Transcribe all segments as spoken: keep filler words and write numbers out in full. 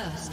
First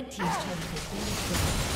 Red team's turret has been destroyed.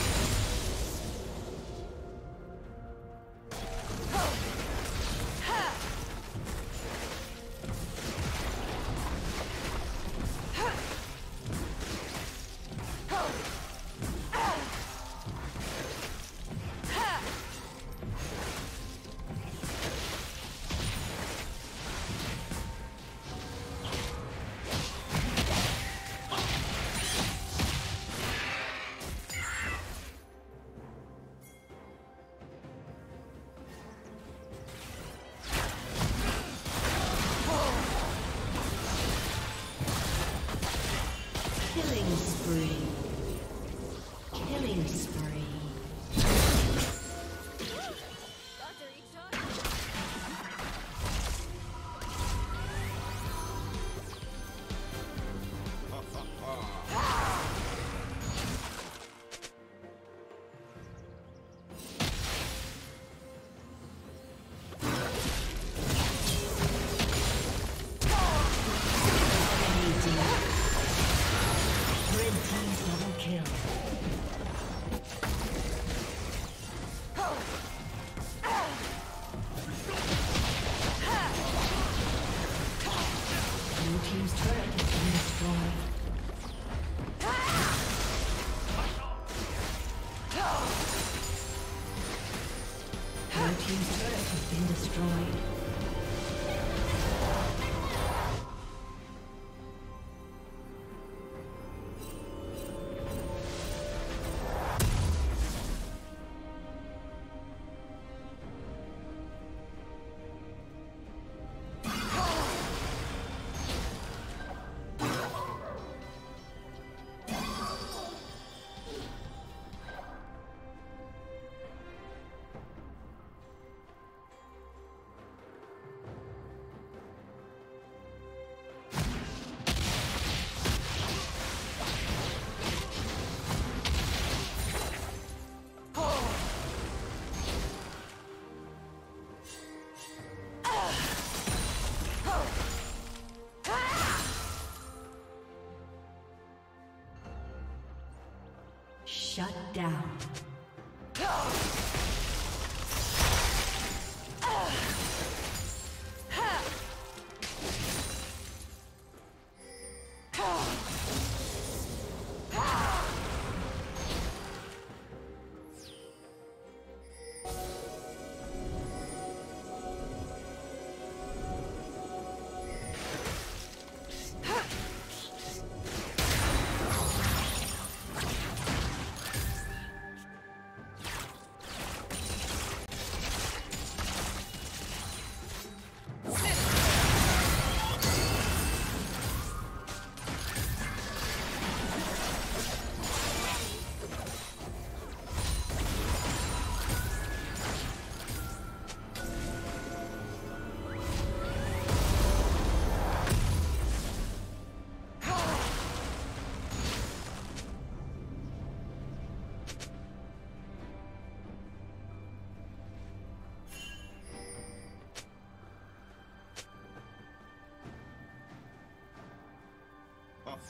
Shut down.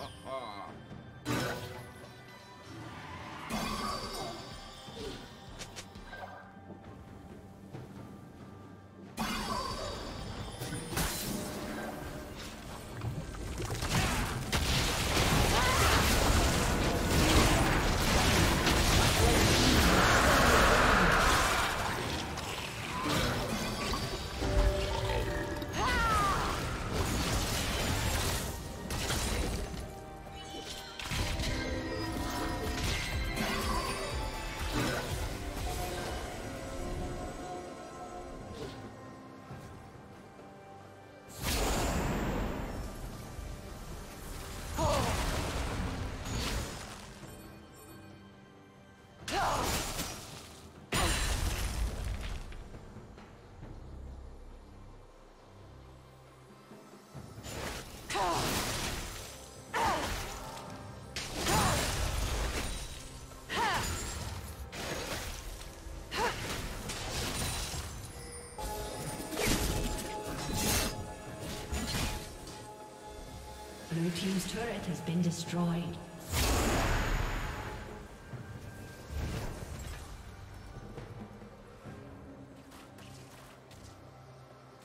Ha ha! Blue team's turret has been destroyed.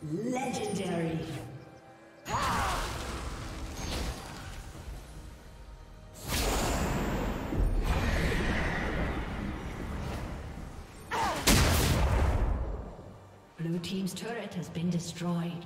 Legendary. Blue team's turret has been destroyed.